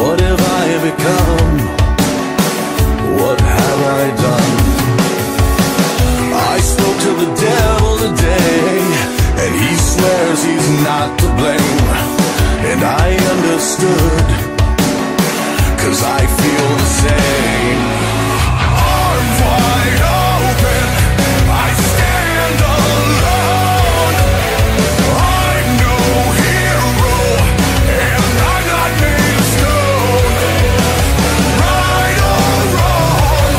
What have I become? What have I done? I spoke to the devil today, and he swears he's not to blame. And I understood, 'cause I feel the same. Arms wide open, I stand alone. I'm no hero, and I'm not made of stone. Right or wrong,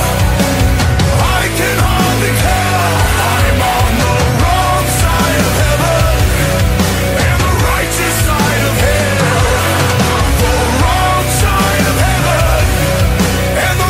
I can hardly tell. I'm on the wrong side of heaven and the righteous side of hell. The wrong side of heaven and the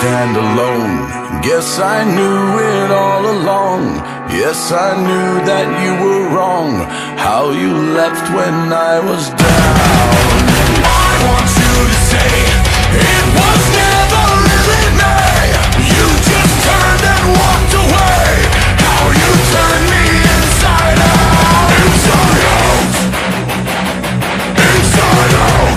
stand alone. Guess I knew it all along. Yes, I knew that you were wrong. How you left when I was down. I want you to say it was never really me. You just turned and walked away. How you turned me inside out. Inside out. Inside out.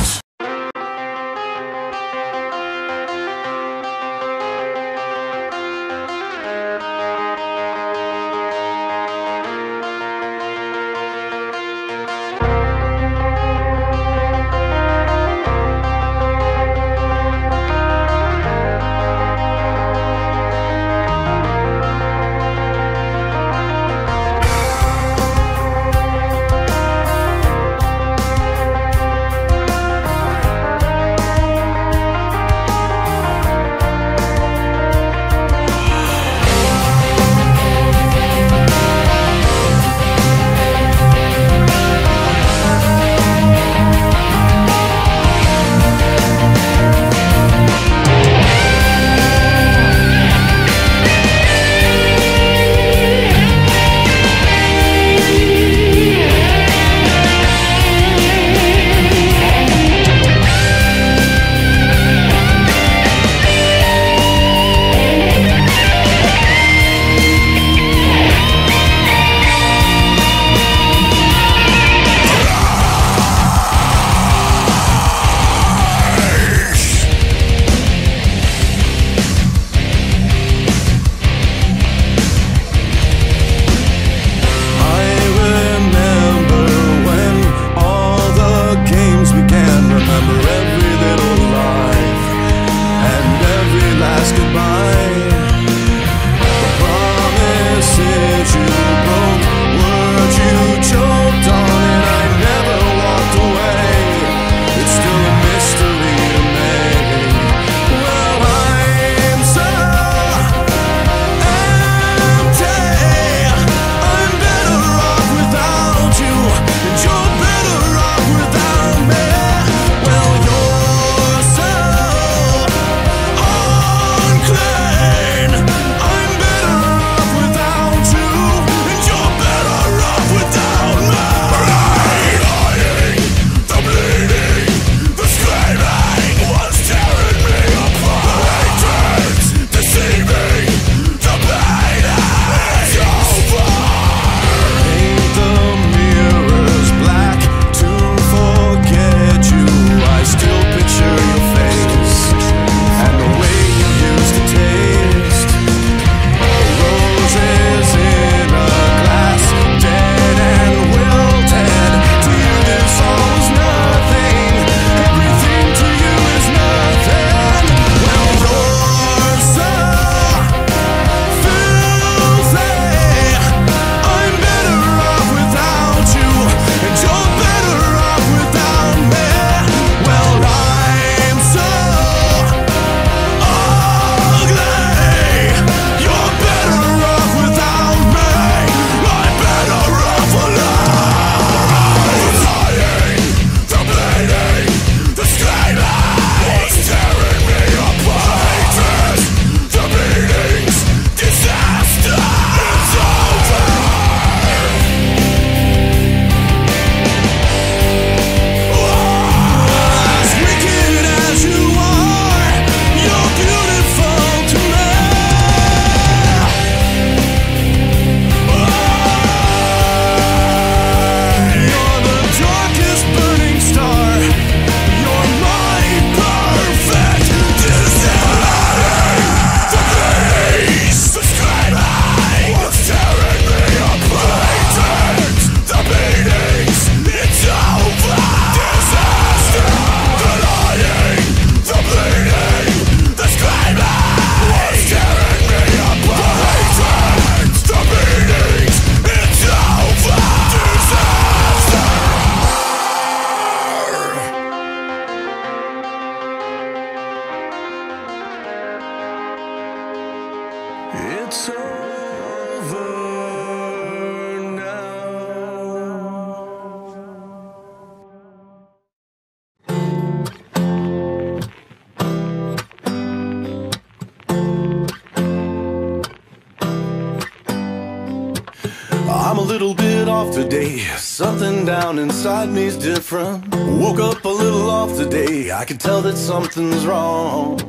off today. Something down inside me's different. Woke up a little off today. I can tell that something's wrong.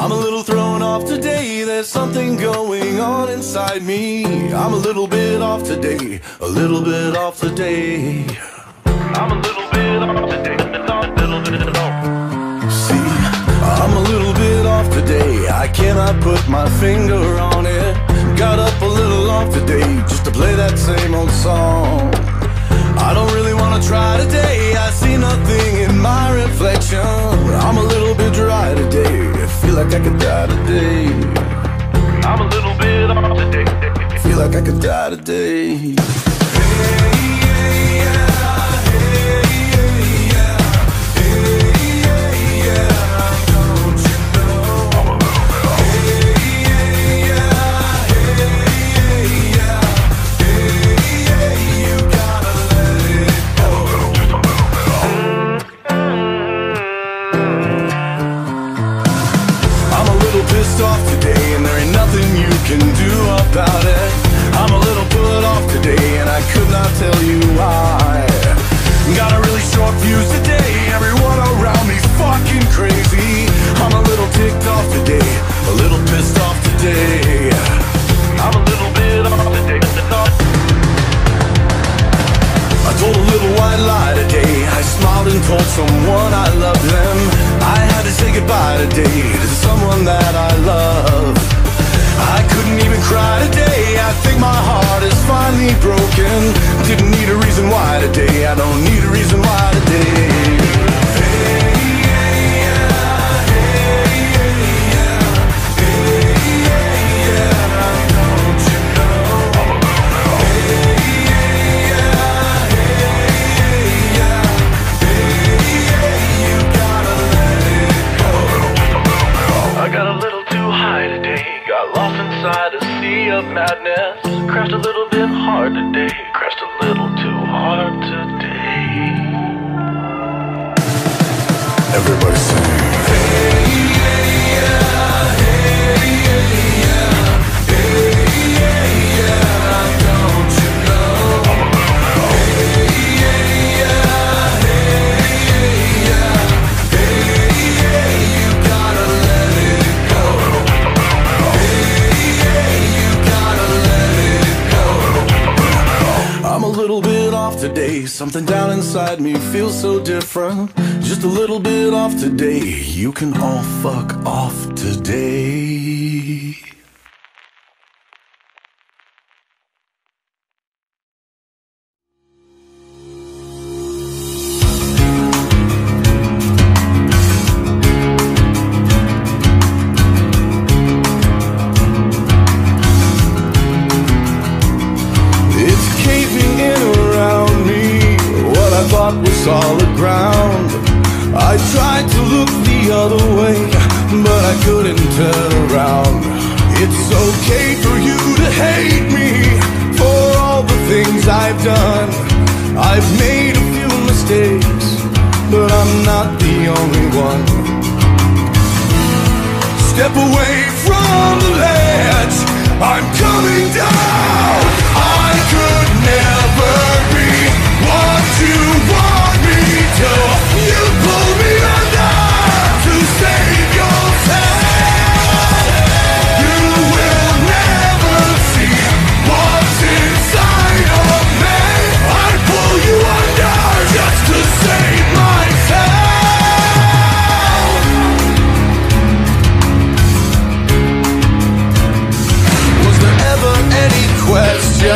I'm a little thrown off today. There's something going on inside me. I'm a little bit off today. A little bit off today. I'm a little bit off today. See, I'm a little bit off today. I cannot put my finger on it. Got up a little off today just to play that same old song. I don't really want to try today. I see nothing in my reflection. I'm a little bit dry today. I feel like I could die today. I'm a little bit off today. I feel like I could die today. Hey. Off today, and there ain't nothing you can do about it. I'm a little put off today, and I could not tell you why. Got a really short fuse today. Everyone around me's fucking crazy. I'm a little ticked off today, a little pissed off today. I'm a little bit off today. I told a little white lie today. I smiled and told someone I loved them. I had to say goodbye today to someone that I love. I couldn't even cry today. I think my heart is finally broken. Didn't need a reason why today. I don't need a reason why today. Inside a sea of madness, crashed a little bit hard today, crashed a little too hard today. Everybody sing. Today, something down inside me feels so different. Just a little bit off today. You can all fuck off today. Was all aground. I tried to look the other way, but I couldn't turn around. It's okay for you to hate me for all the things I've done. I've made a few mistakes, but I'm not the only one. Step away from the ledge, I'm coming down. I could never be what you want me to. You pull me under to save yourself. You will never see what's inside of me. I pull you under just to save myself. Was there ever any question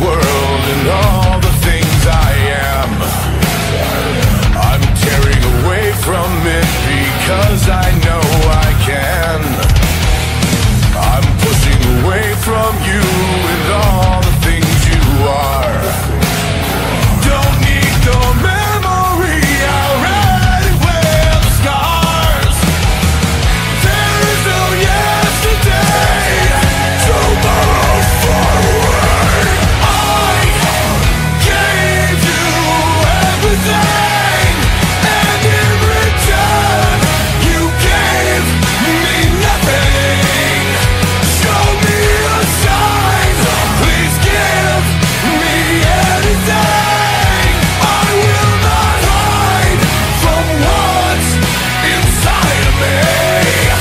world and all the things I am. I'm tearing away from it because I know I can. I'm pushing away from you and all the things you are. Don't need no memory, I already wear the scars. There is no yesterday, tomorrow far away. I gave you everything, and in return you gave me nothing. Show me a sign, please give me anything. I will not hide from what's inside of me.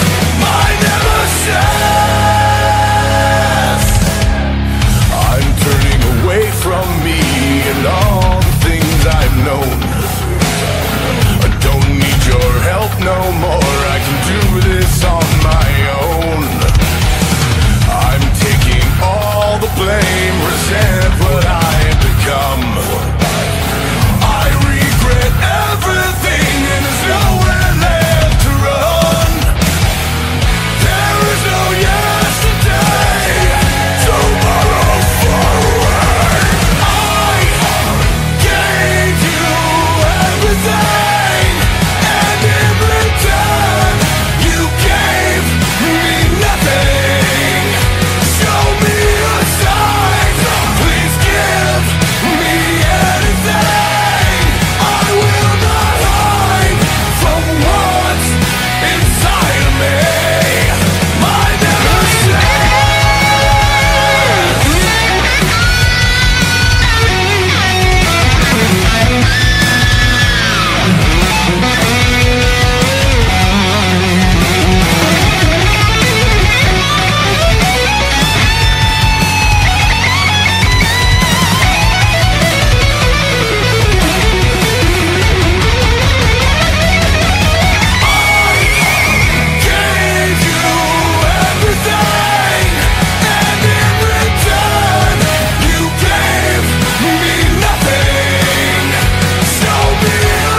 My never says I'm turning away from me and all the things I've known. I don't need your help no more, I can do this on my own. I'm taking all the blame, resent what I've become. I regret everything and there's nowhere left to run. There is no yesterday, tomorrow far away. I gave you everything, and in return you gave me nothing. Show me a sign, please give me anything. I will not hide from what's inside of me. My never says. Gave you everything, and in return you gave me nothing. Show me a sign, please give me anything. I will not hide from what's inside of me. My never says.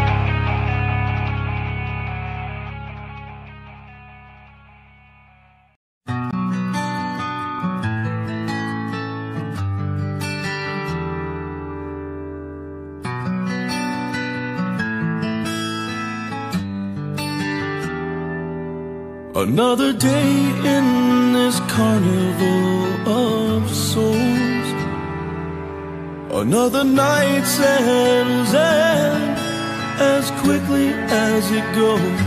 Another day in this carnival of souls, another night at his end as quickly as it goes.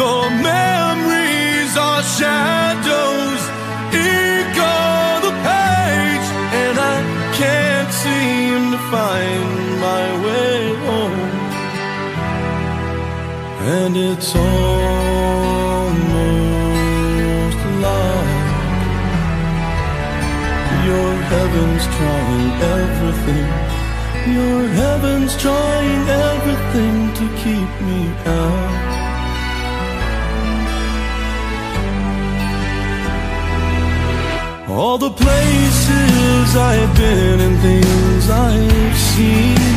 The memories are shadows, ego the page, and I can't seem to find my way home. And it's almost like your heaven's trying everything. Your heaven's trying everything to keep me out. All the places I've been and things I've seen,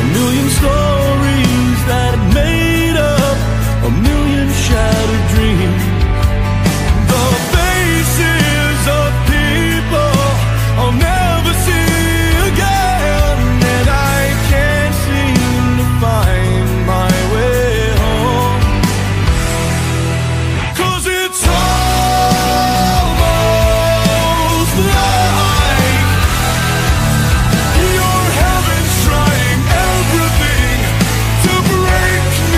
a million stories that made up a million shattered dreams. The faces of people I'll never see again, and I can't seem to find my way home. 'Cause it's almost like your heaven's trying everything to break me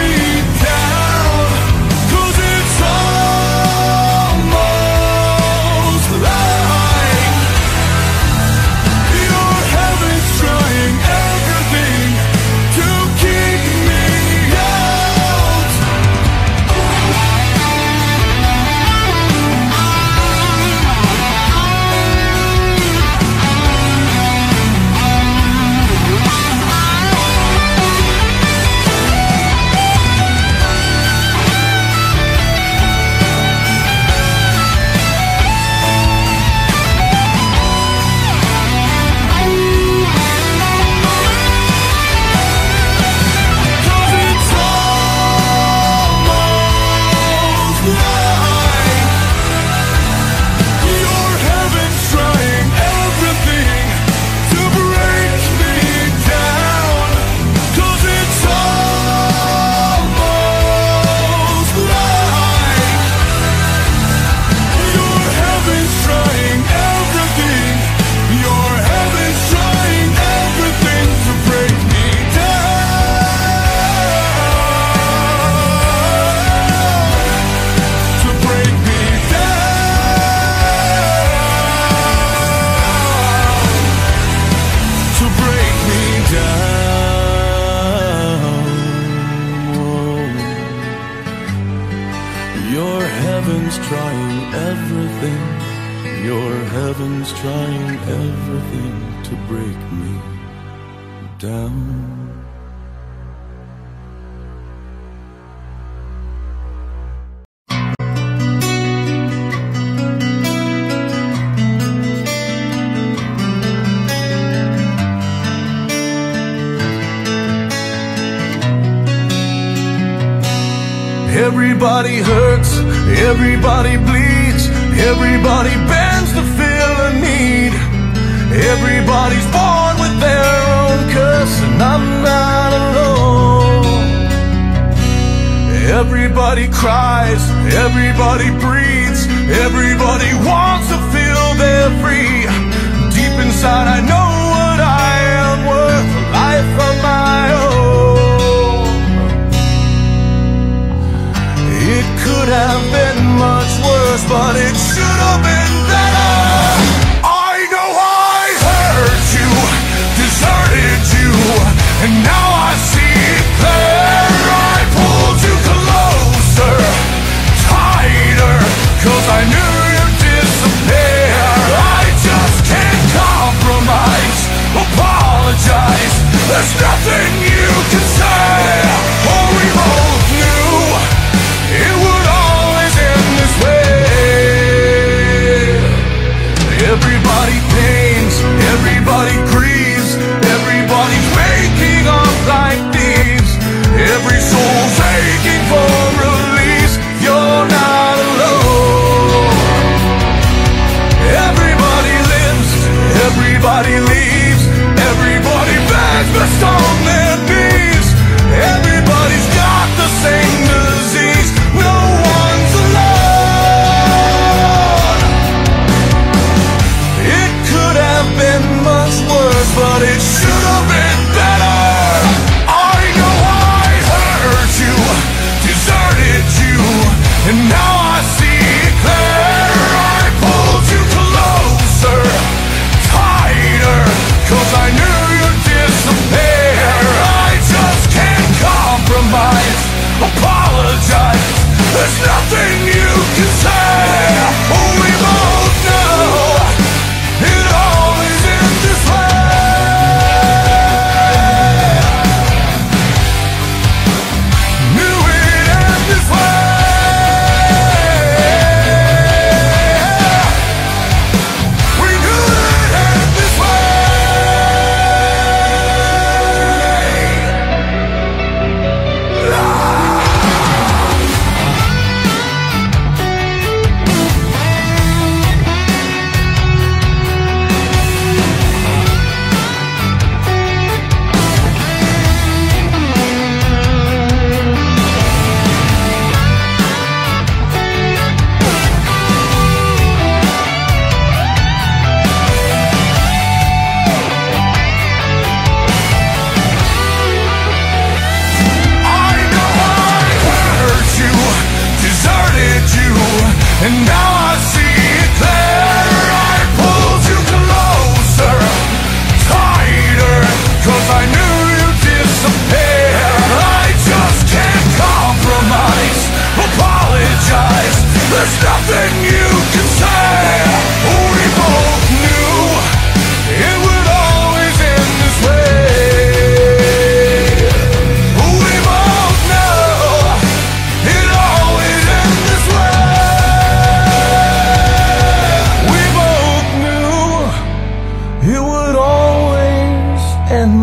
something. Your heaven's trying everything to break me down. Everybody hurts, everybody bleeds, everybody bends to fill a need. Everybody's born with their own curse, and I'm not alone. Everybody cries, everybody breathes, everybody wants to feel they're free. Deep inside I know what I am worth, a life of my own. It could have been much worse, but it should have been better. I know I hurt you, deserted you, and now I see it clear. I pulled you closer, tighter, 'cause I knew you'd disappear. I just can't compromise, apologize. There's nothing you can say, or we both knew it would always end this way. Everybody pains, everybody grieves, everybody's waking up like thieves. Every soul's aching for release. You're not alone. Everybody lives, everybody leaves, everybody begs but on their knees. Everybody's got the same disease. No one's alone. It could have been much worse, but it should have been better. I know I hurt you, deserted you, and now I see it clear. I pulled you closer, tighter, 'cause I knew you'd disappear. I just can't compromise, apologize. There's nothing you can say. Oh, we both know it always ends this way. Knew it ends this way. We knew it ends this way. I know I hurt you, deserted you, and now I see it clear. I pulled you closer, tighter, 'cause I knew you'd disappear. I just can't compromise, apologize. There's nothing you can say. We both knew it would always end this way. We both know it always ends this way. We both knew it would always end this way.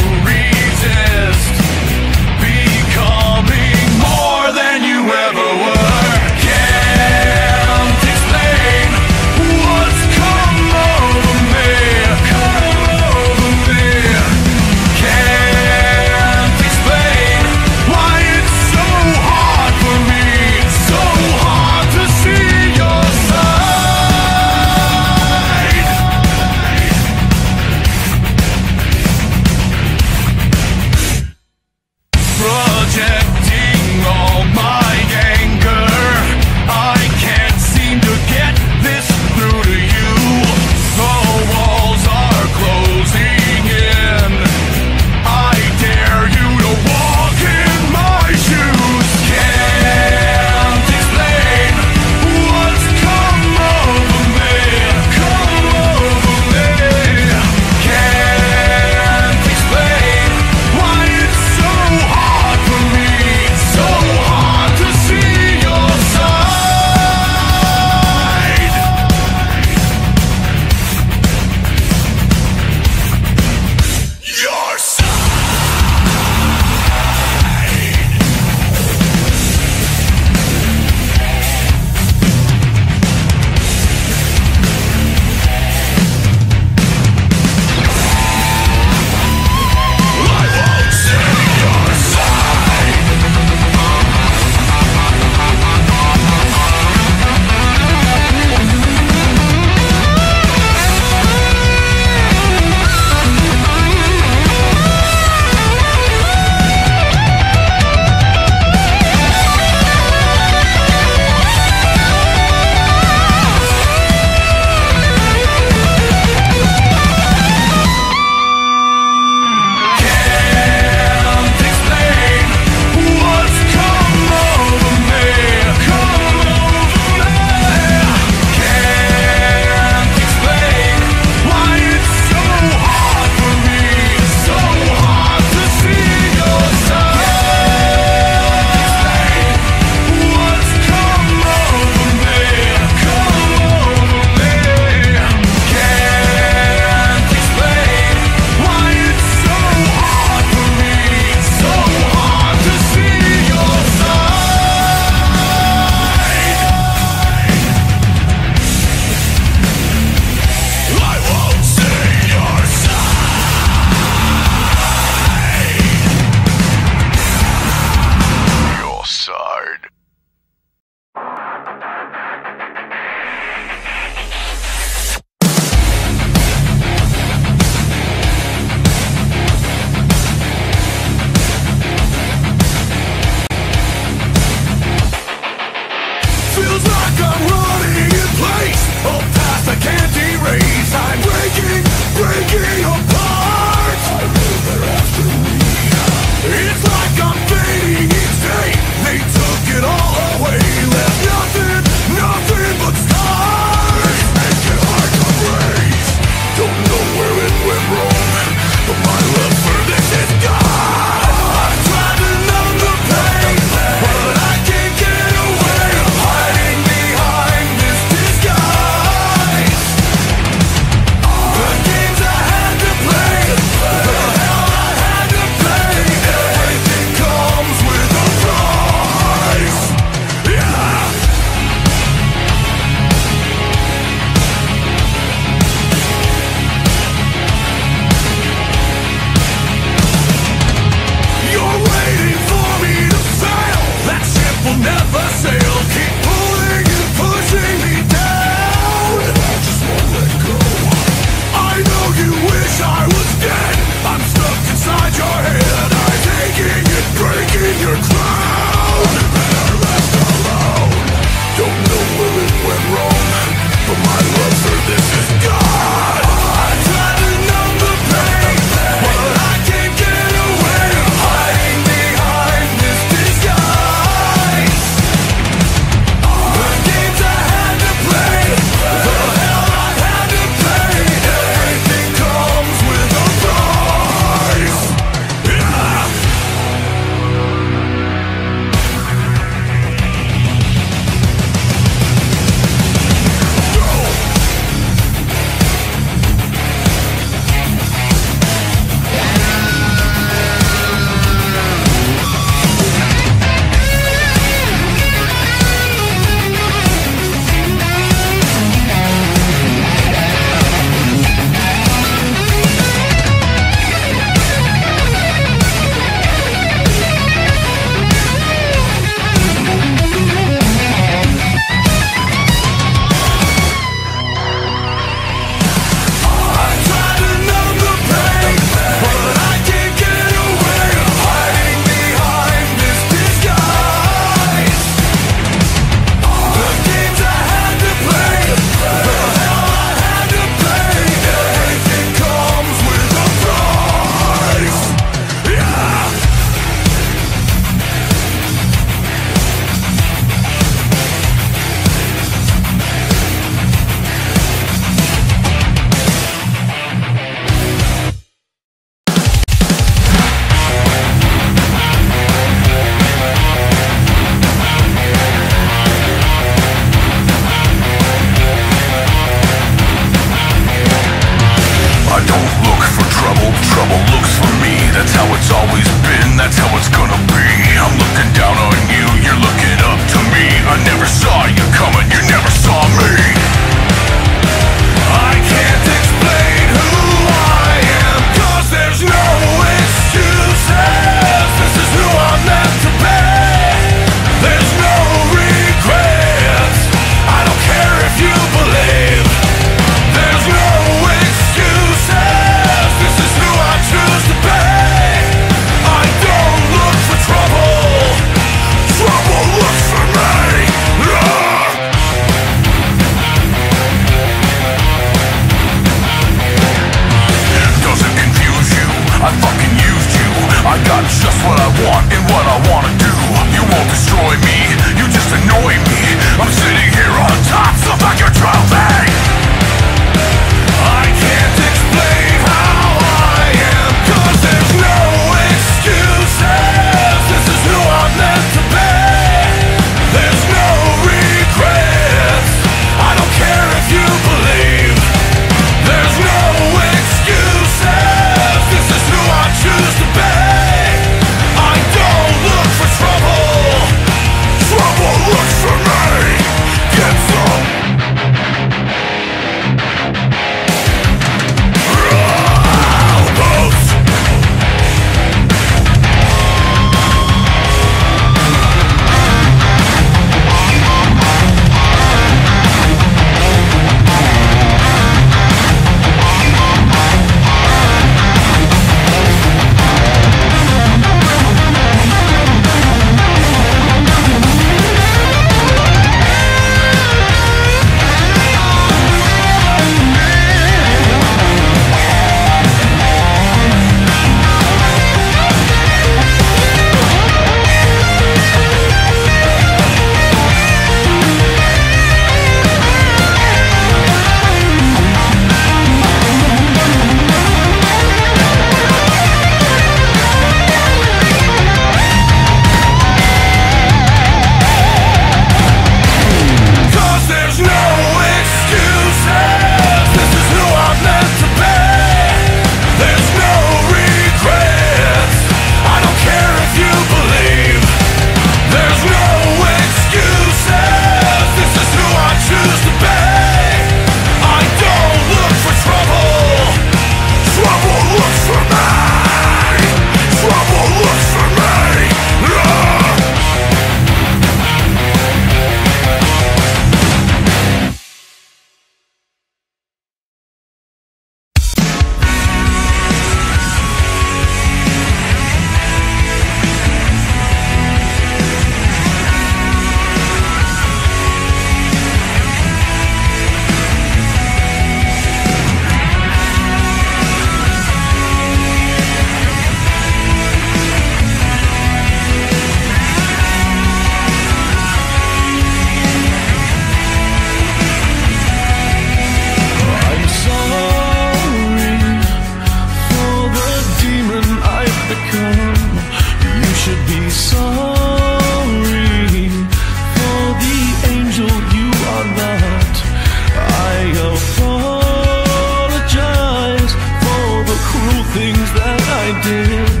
did,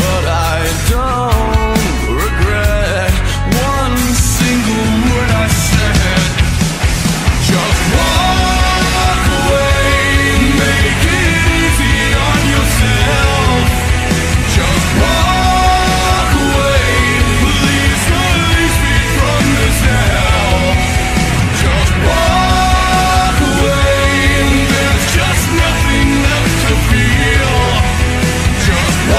but I don't regret one single word I said. Just walk away, make it easy on yourself. Just walk away, please release me from this hell. Just walk away, there's just nothing left to feel. Just walk away.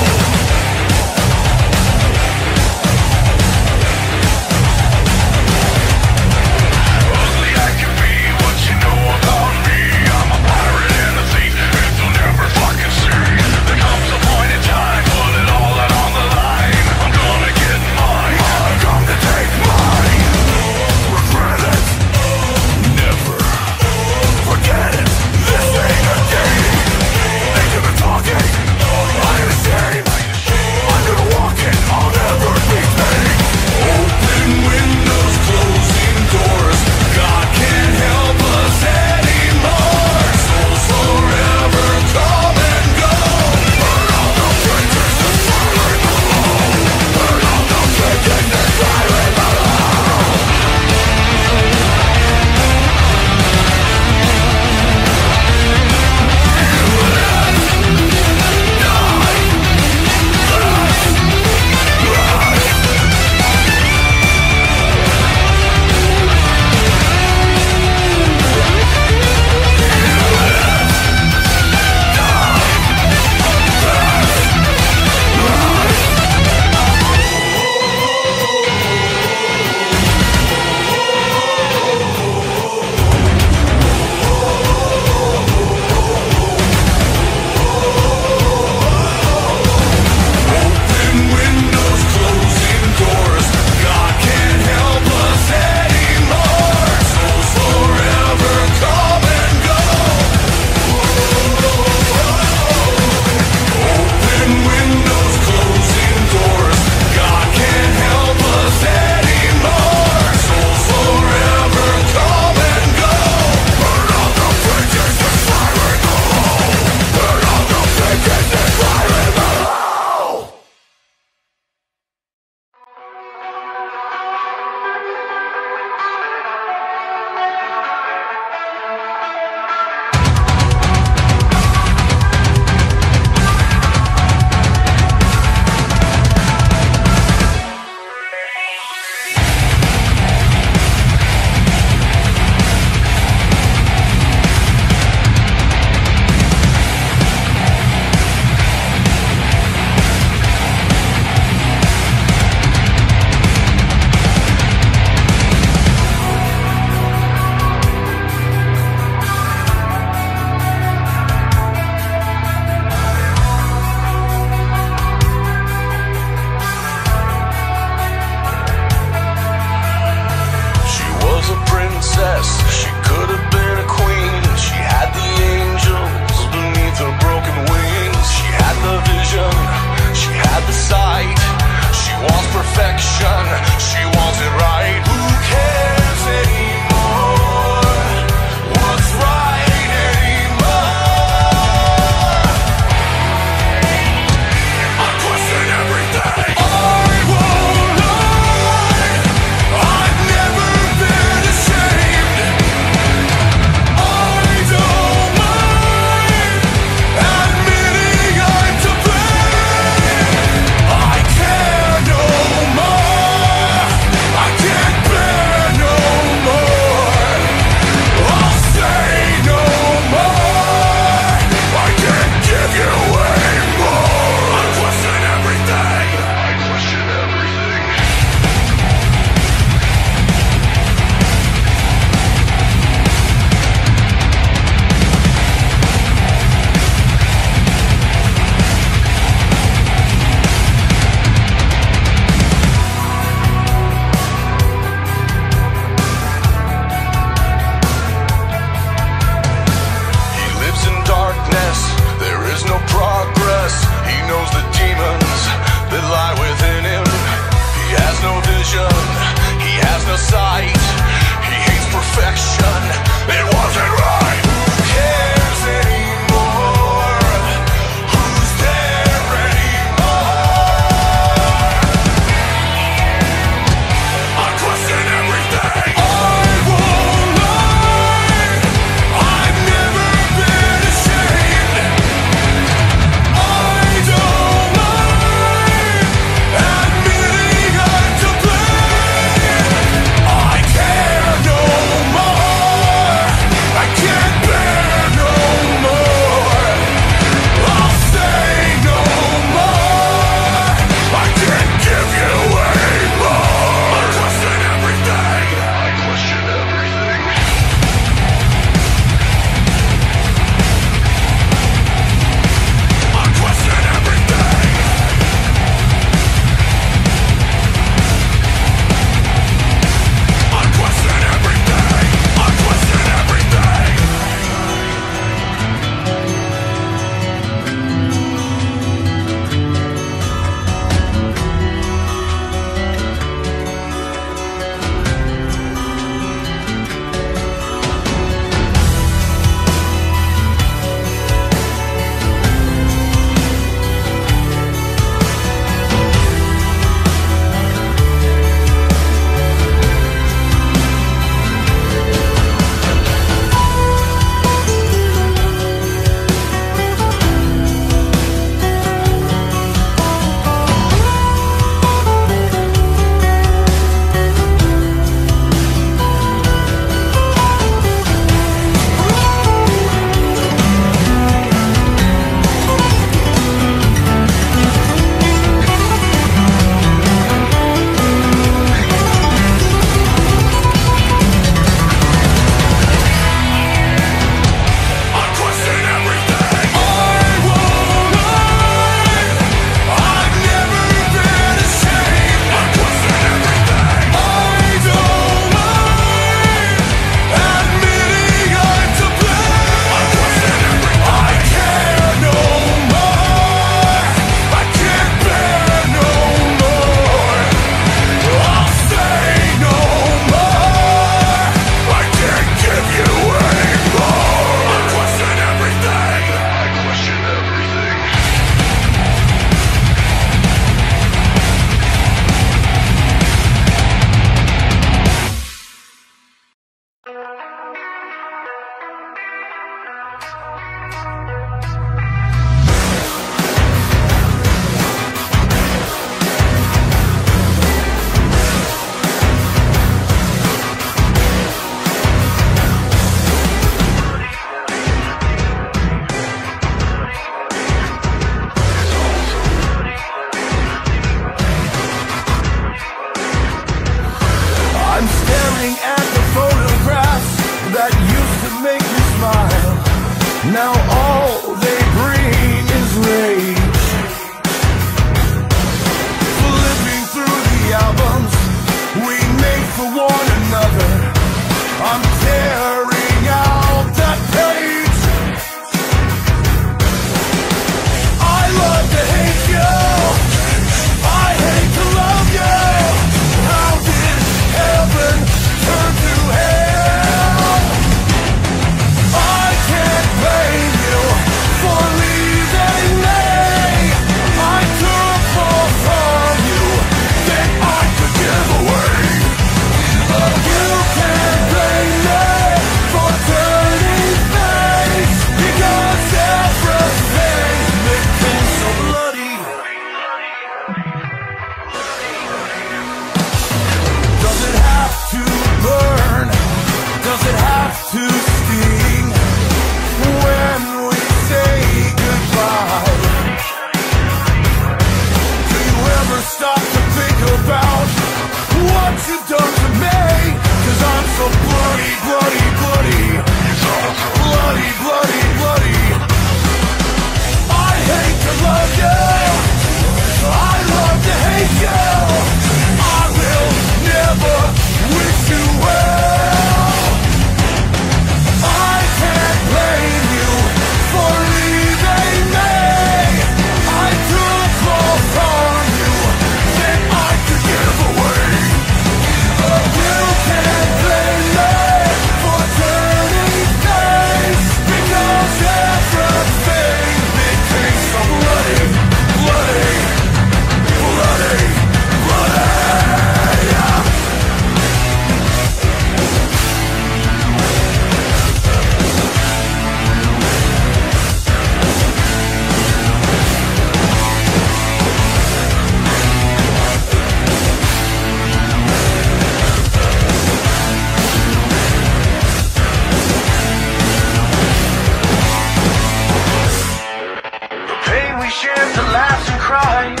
shares the laughs and cries,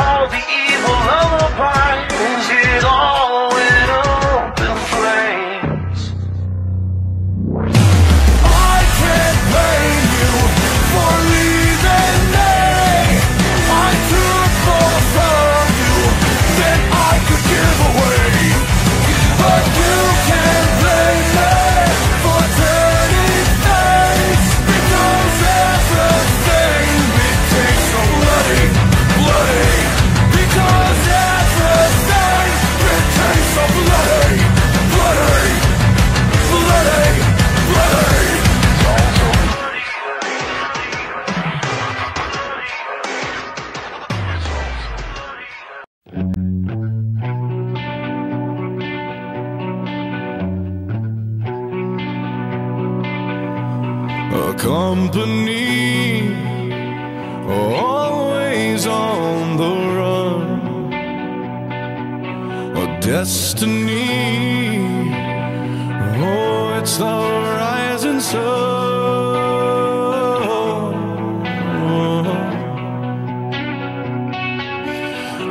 all the evil lullabies, it all went up in flames. I can't blame you for leaving me. I took more from you than I could give away, but you can't blame me for turning face, because everything it takes so bloody, bloody, because everything it takes so bloody, bloody, bloody, bloody. Company always on the run, a destiny, oh, it's the rising sun.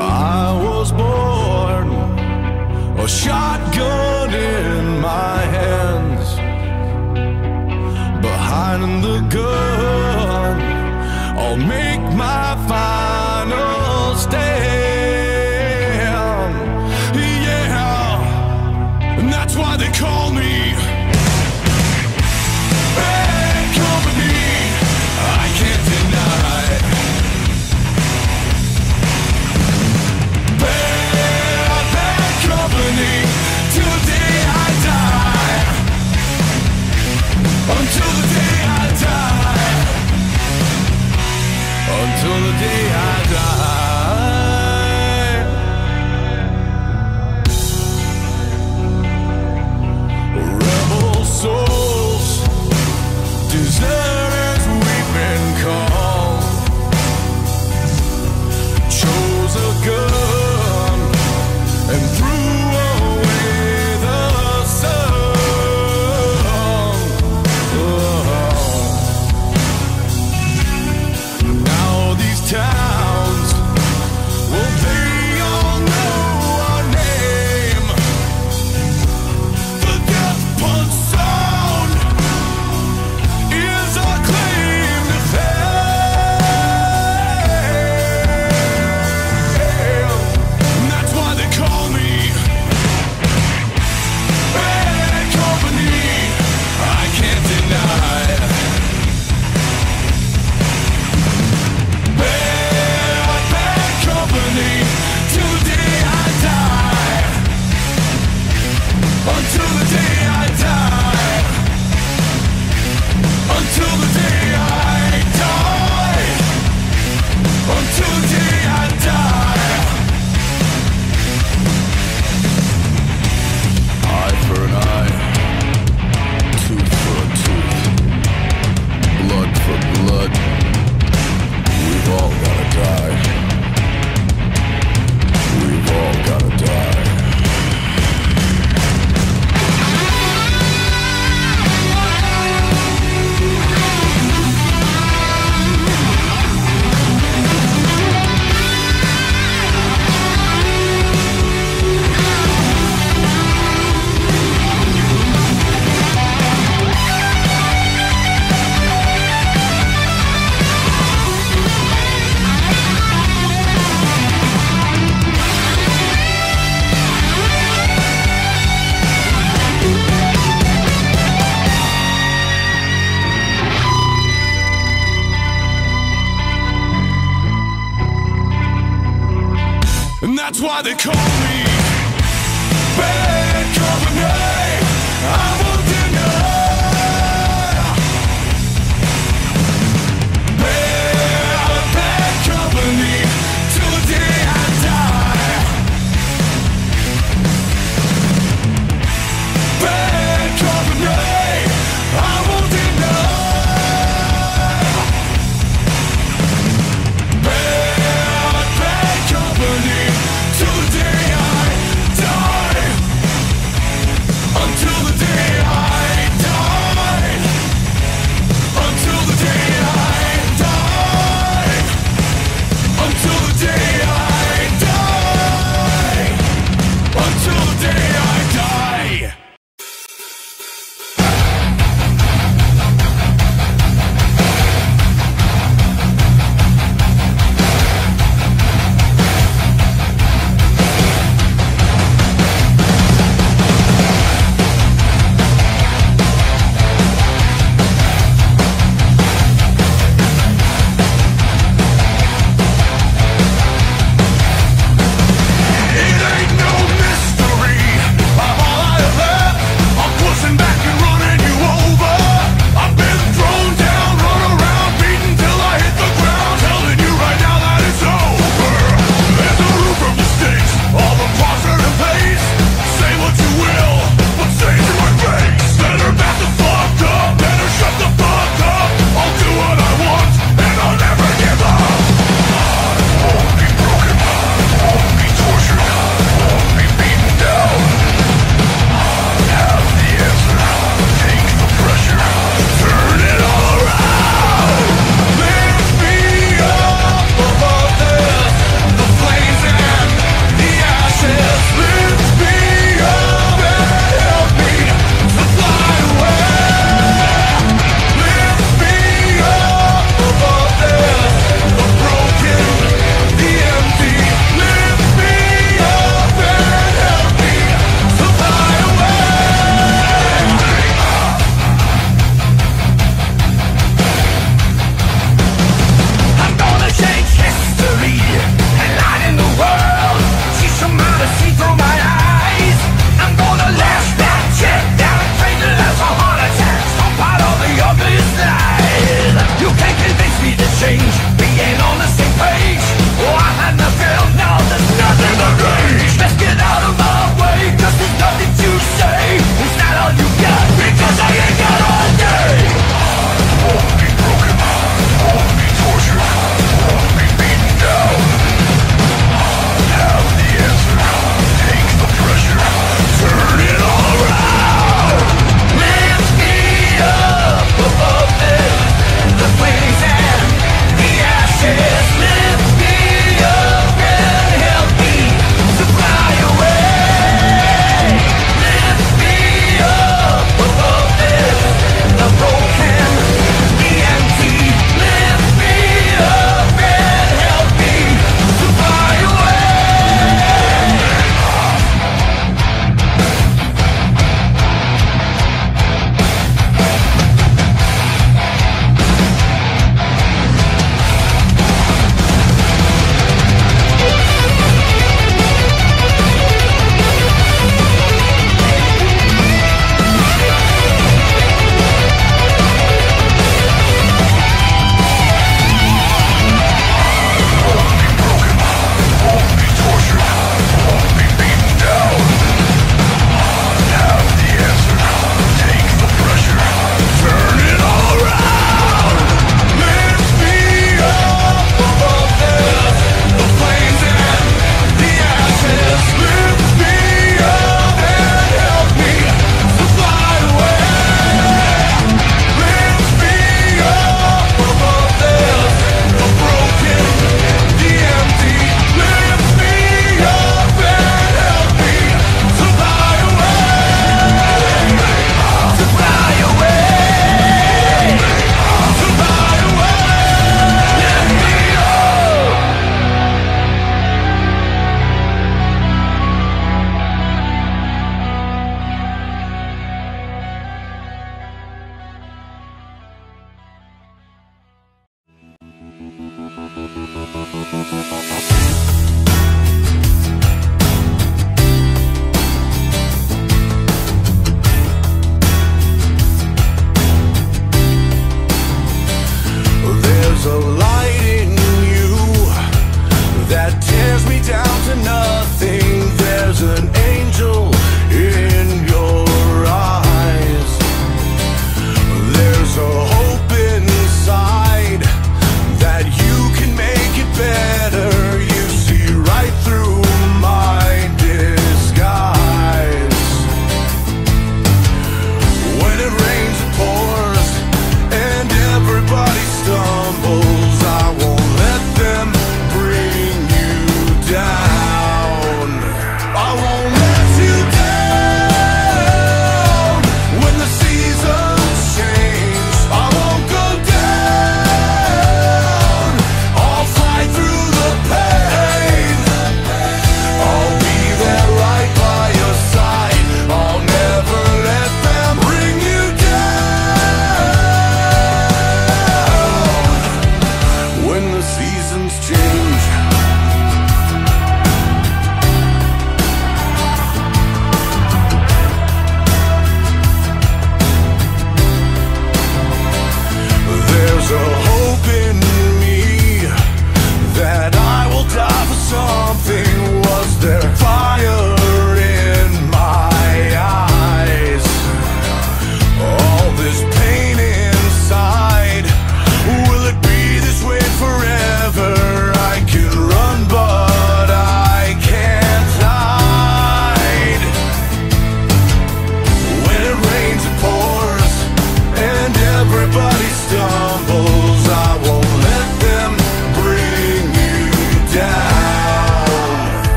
I was born a shotgun in my hands, behind the gun I'll make my final stand. Yeah, and that's why they call me Bad Company. I can't deny Bad, bad company. Today I die, until the day until the day I die. Rebel souls, deserters weeping call, chose a gun and threw away the sun. Towns, well, they all know our name. The death punch sound is our claim to fame. And that's why they call me Bad Company. I can't deny it. Until the day I die, until the day I die, until the day I die. Eye for an eye, tooth for a tooth, blood for blood, we've all gotta die, we've all gotta die. That's why they call me Bad Company. I won't deny bad company till the day I die. Bad company. I won't deny bad company. Today